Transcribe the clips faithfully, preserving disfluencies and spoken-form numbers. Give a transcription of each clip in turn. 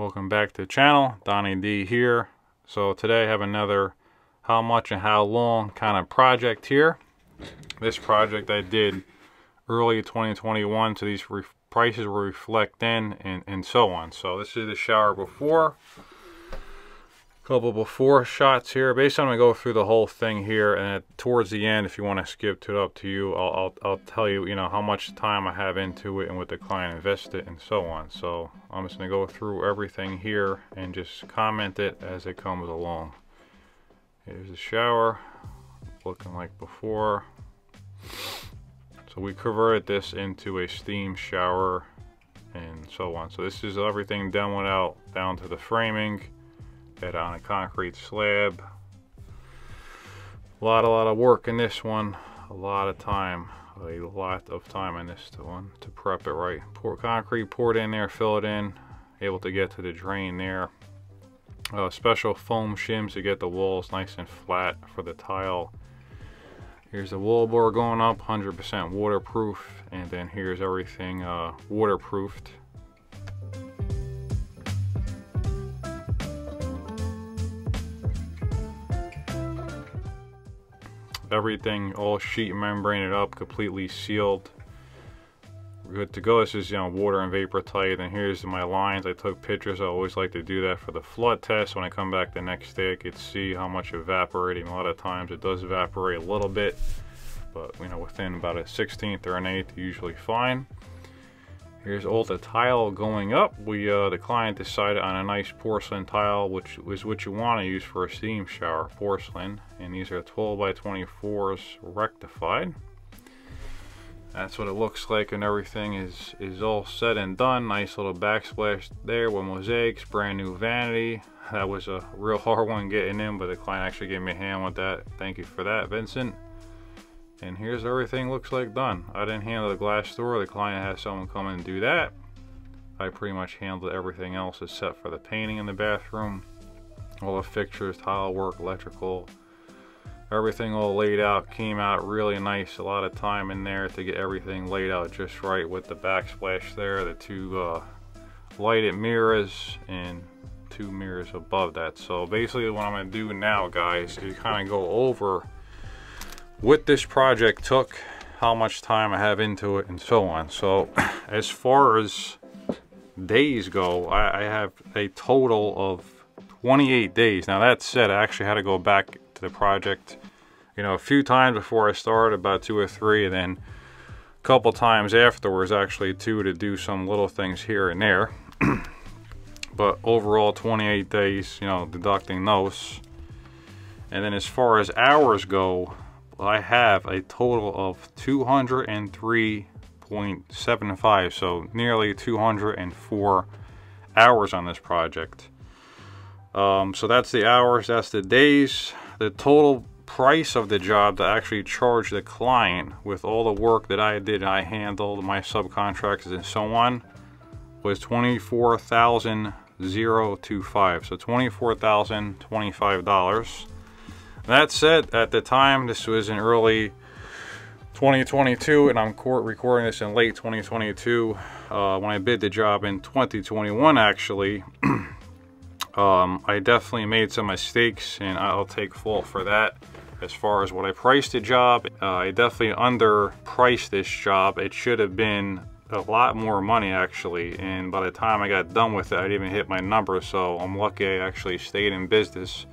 Welcome back to the channel. Donnie D here. So today I have another how much and how long kind of project here. This project I did early twenty twenty-one, so these prices will reflect in and, and so on. So this is the shower before. A couple before shots here. Basically I'm going to go through the whole thing here, and towards the end, if you want to skip to it, up to you, I'll, I'll, I'll tell you, you know, how much time I have into it and what the client invested and so on. So I'm just going to go through everything here and just comment it as it comes along. Here's the shower, looking like before. So we converted this into a steam shower and so on. So this is everything done without, down to the framing, that on a concrete slab. A lot, a lot of work in this one. A lot of time, a lot of time in this one to prep it right. Pour concrete, pour it in there, fill it in, able to get to the drain there. Uh, special foam shims to get the walls nice and flat for the tile. Here's the wallboard going up, one hundred percent waterproof, and then here's everything uh, waterproofed. Everything all sheet membrane up, completely sealed. We're good to go. This is, you know, water and vapor tight. And here's my lines. I took pictures. I always like to do that for the flood test. When I come back the next day, I could see how much evaporating. A lot of times it does evaporate a little bit, but you know, within about a sixteenth or an eighth, usually fine. Here's all the tile going up. We, uh, the client decided on a nice porcelain tile, which is what you want to use for a steam shower, porcelain. And these are twelve by twenty-fours rectified. That's what it looks like, and everything is, is all said and done. Nice little backsplash there with mosaics, brand new vanity. That was a real hard one getting in, but the client actually gave me a hand with that. Thank you for that, Vincent. And here's everything looks like done. I didn't handle the glass door. The client had someone come in and do that. I pretty much handled everything else except for the painting in the bathroom. All the fixtures, tile work, electrical, everything all laid out, came out really nice. A lot of time in there to get everything laid out just right with the backsplash there, the two uh, lighted mirrors and two mirrors above that. So basically what I'm gonna do now, guys, is kind of go over what this project took, how much time I have into it, and so on. So as far as days go, I, I have a total of twenty-eight days. Now that said, I actually had to go back to the project, you know, a few times before I started, about two or three, and then a couple times afterwards, actually two, to do some little things here and there. But overall, twenty-eight days, you know, deducting those. And then as far as hours go, I have a total of two hundred three point seven five, so nearly two hundred four hours on this project. Um, so that's the hours, that's the days. The total price of the job that I actually charged the client with all the work that I did, I handled, my subcontractors and so on, was twenty-four thousand twenty-five dollars, so twenty-four thousand twenty-five dollars. That said, at the time, this was in early twenty twenty-two, and I'm recording this in late twenty twenty-two. Uh, when I bid the job in twenty twenty-one, actually, um, I definitely made some mistakes, and I'll take fault for that. As far as what I priced the job, uh, I definitely underpriced this job. It should have been a lot more money, actually, and by the time I got done with it, I didn't even hit my number, so I'm lucky I actually stayed in business.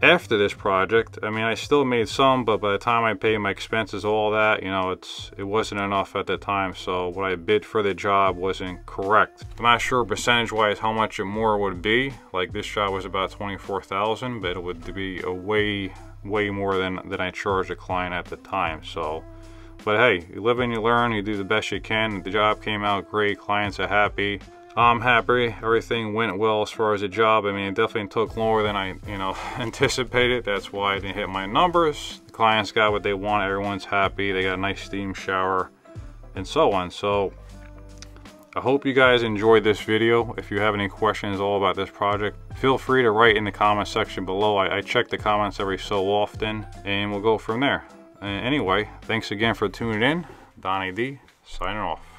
After this project, I mean, I still made some, but by the time I paid my expenses, all that, you know, it's it wasn't enough at the time. So what I bid for the job wasn't correct. I'm not sure percentage-wise how much it more would be. Like this job was about twenty-four thousand, but it would be a way, way more than than I charged a client at the time. So, but hey, you live and you learn. You do the best you can. The job came out great. Clients are happy. I'm happy, everything went well as far as the job. I mean, it definitely took longer than I, you know, anticipated. That's why I didn't hit my numbers. The clients got what they want, everyone's happy. They got a nice steam shower and so on. So I hope you guys enjoyed this video. If you have any questions all about this project, feel free to write in the comment section below. I, I check the comments every so often, and we'll go from there. And anyway, thanks again for tuning in. Donnie D, signing off.